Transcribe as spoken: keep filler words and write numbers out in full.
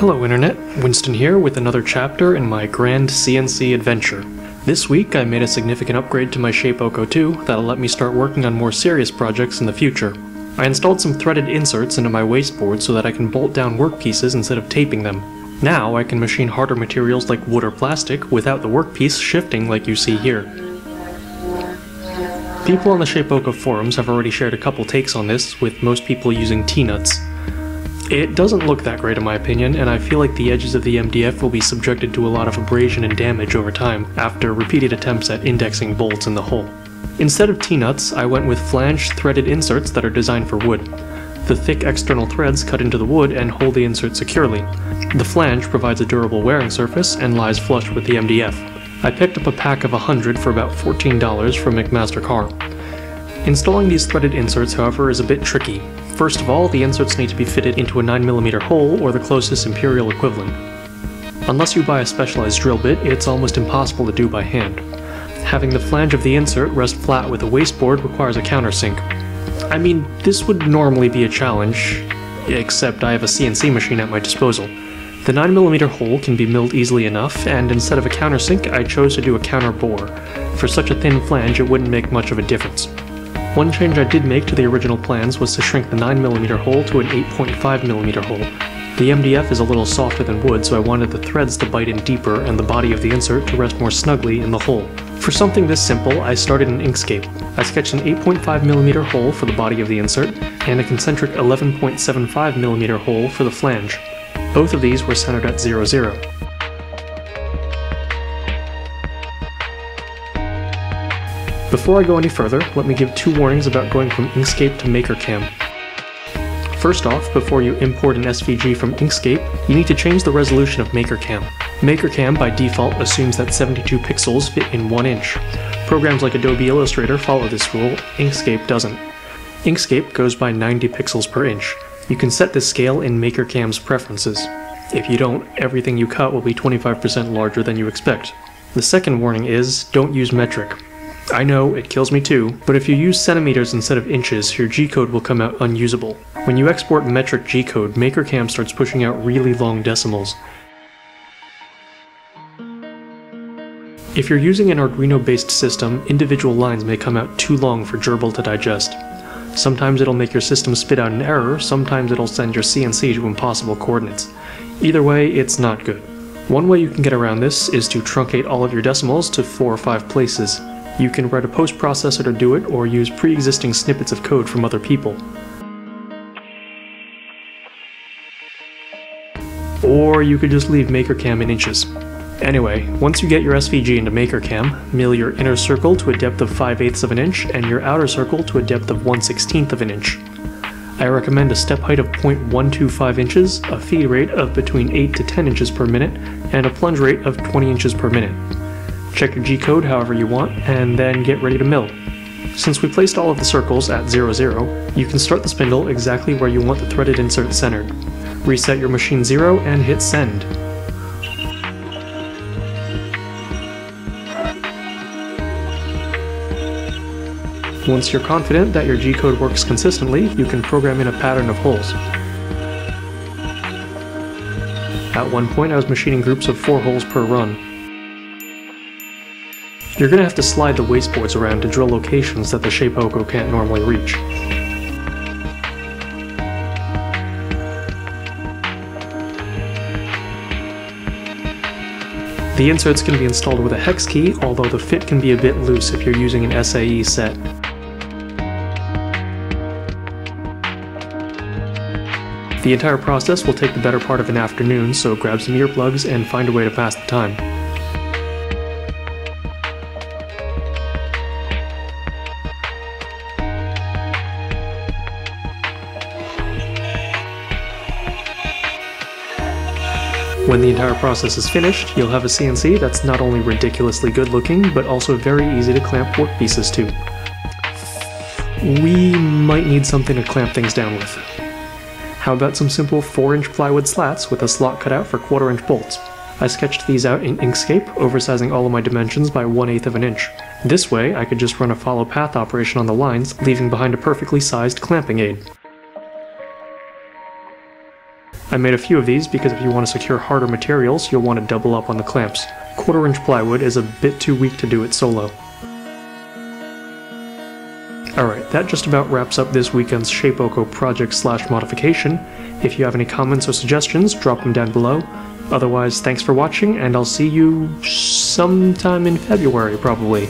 Hello Internet, Winston here with another chapter in my grand C N C adventure. This week I made a significant upgrade to my Shapeoko two that'll let me start working on more serious projects in the future. I installed some threaded inserts into my wasteboard so that I can bolt down workpieces instead of taping them. Now I can machine harder materials like wood or plastic without the workpiece shifting like you see here. People on the Shapeoko forums have already shared a couple takes on this, with most people using T-nuts. It doesn't look that great in my opinion, and I feel like the edges of the M D F will be subjected to a lot of abrasion and damage over time, after repeated attempts at indexing bolts in the hole. Instead of T-nuts, I went with flange threaded inserts that are designed for wood. The thick external threads cut into the wood and hold the insert securely. The flange provides a durable wearing surface and lies flush with the M D F. I picked up a pack of one hundred for about fourteen dollars from McMaster Carr. Installing these threaded inserts, however, is a bit tricky. First of all, the inserts need to be fitted into a nine millimeter hole or the closest imperial equivalent. Unless you buy a specialized drill bit, it's almost impossible to do by hand. Having the flange of the insert rest flat with a wasteboard requires a countersink. I mean, this would normally be a challenge, except I have a C N C machine at my disposal. The nine millimeter hole can be milled easily enough, and instead of a countersink, I chose to do a counter bore. For such a thin flange, it wouldn't make much of a difference. One change I did make to the original plans was to shrink the nine millimeter hole to an eight point five millimeter hole. The M D F is a little softer than wood, so I wanted the threads to bite in deeper and the body of the insert to rest more snugly in the hole. For something this simple, I started in Inkscape. I sketched an eight point five millimeter hole for the body of the insert, and a concentric eleven point seven five millimeter hole for the flange. Both of these were centered at zero zero. Before I go any further, let me give two warnings about going from Inkscape to MakerCam. First off, before you import an S V G from Inkscape, you need to change the resolution of MakerCam. MakerCam by default assumes that seventy-two pixels fit in one inch. Programs like Adobe Illustrator follow this rule, Inkscape doesn't. Inkscape goes by ninety pixels per inch. You can set this scale in MakerCam's preferences. If you don't, everything you cut will be twenty-five percent larger than you expect. The second warning is, don't use metric. I know, it kills me too, but if you use centimeters instead of inches, your G code will come out unusable. When you export metric G code, MakerCam starts pushing out really long decimals. If you're using an Arduino-based system, individual lines may come out too long for Gerbil to digest. Sometimes it'll make your system spit out an error, sometimes it'll send your C N C to impossible coordinates. Either way, it's not good. One way you can get around this is to truncate all of your decimals to four or five places. You can write a post-processor to do it, or use pre-existing snippets of code from other people. Or you could just leave MakerCam in inches. Anyway, once you get your S V G into MakerCam, mill your inner circle to a depth of five eighths of an inch, and your outer circle to a depth of one sixteenth of an inch. I recommend a step height of zero point one two five inches, a feed rate of between eight to ten inches per minute, and a plunge rate of twenty inches per minute. Check your G code however you want, and then get ready to mill. Since we placed all of the circles at zero zero, you can start the spindle exactly where you want the threaded insert centered. Reset your machine zero and hit send. Once you're confident that your G code works consistently, you can program in a pattern of holes. At one point I was machining groups of four holes per run. You're going to have to slide the wasteboards around to drill locations that the Shapeoko can't normally reach. The inserts can be installed with a hex key, although the fit can be a bit loose if you're using an S A E set. The entire process will take the better part of an afternoon, so grab some earplugs and find a way to pass the time. When the entire process is finished, you'll have a C N C that's not only ridiculously good looking, but also very easy to clamp workpieces to. We might need something to clamp things down with. How about some simple four inch plywood slats with a slot cut out for quarter inch bolts? I sketched these out in Inkscape, oversizing all of my dimensions by one eighth of an inch. This way, I could just run a follow path operation on the lines, leaving behind a perfectly sized clamping aid. I made a few of these because if you want to secure harder materials, you'll want to double up on the clamps. Quarter inch plywood is a bit too weak to do it solo. Alright, that just about wraps up this weekend's Shapeoko project slash modification. If you have any comments or suggestions, drop them down below. Otherwise, thanks for watching, and I'll see you sometime in February, probably.